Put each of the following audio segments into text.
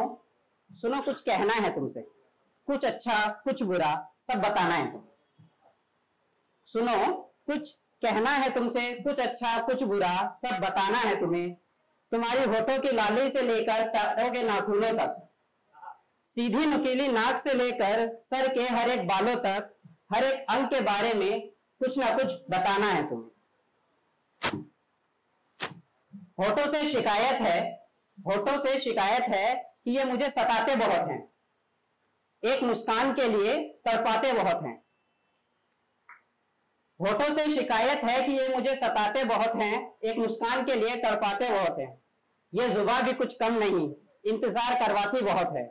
सुनो कुछ कहना है तुमसे, कुछ अच्छा कुछ बुरा सब बताना है तुम। सुनो कुछ कहना है तुमसे, कुछ अच्छा कुछ बुरा सब बताना है तुम्हें। तुम्हारी होठों की लाली से लेकर पैरों के नाखूनों तक, सीधी नुकीली नाक से लेकर सर के हर एक बालों तक, हर एक अंग के बारे में कुछ ना कुछ बताना है तुम्हें। होठों से शिकायत है कि ये मुझे सताते बहुत हैं, एक मुस्कान के लिए तड़पाते बहुत हैं। होठों से शिकायत है कि ये मुझे सताते बहुत हैं, एक मुस्कान के लिए तड़पाते बहुत हैं। ये जुबान भी कुछ कम नहीं, इंतजार करवाती बहुत है।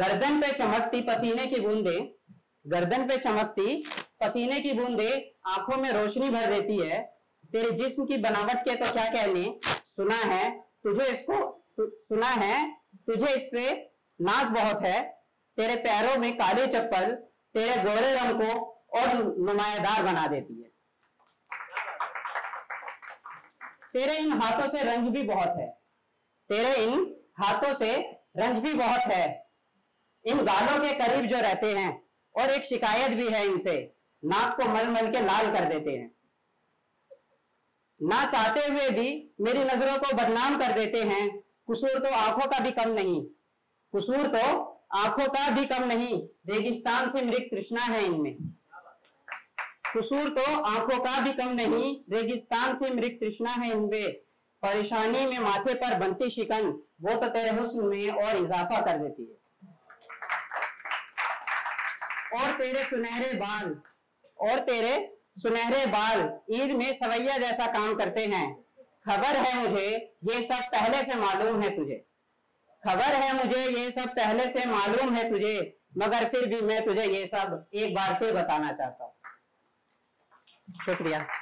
गर्दन पे चमकती पसीने की बूंदे, गर्दन पे चमकती पसीने की बूंदे आंखों में रोशनी भर देती है। तेरे जिस्म की बनावट के तो क्या कहने, सुना है तुझे इस पे नाज बहुत है। तेरे पैरों में काले चप्पल तेरे गोरे रंग को और नुमायादार बना देती है। तेरे इन हाथों से रंज भी बहुत है, तेरे इन हाथों से रंज भी बहुत है। इन गालों के करीब जो रहते हैं, और एक शिकायत भी है इनसे, नाक को मल मल के लाल कर देते हैं। ना चाहते हुए भी मेरी नजरों को बदनाम कर देते हैं। कसूर तो आंखों का भी कम नहीं, कसूर तो आंखों का भी कम नहीं, रेगिस्तान से मृग तृष्णा है इनमें। कसूर तो आंखों का भी कम नहीं, रेगिस्तान से मृग तृष्णा है इनमें। परेशानी में माथे पर बनती शिकन, वो तो तेरे हुस्न में और इजाफा कर देती है। और तेरे सुनहरे बाल ईद में सवैया जैसा काम करते हैं। खबर है मुझे ये सब पहले से मालूम है तुझे, खबर है मुझे ये सब पहले से मालूम है तुझे, मगर फिर भी मैं तुझे ये सब एक बार फिर बताना चाहता हूँ। शुक्रिया।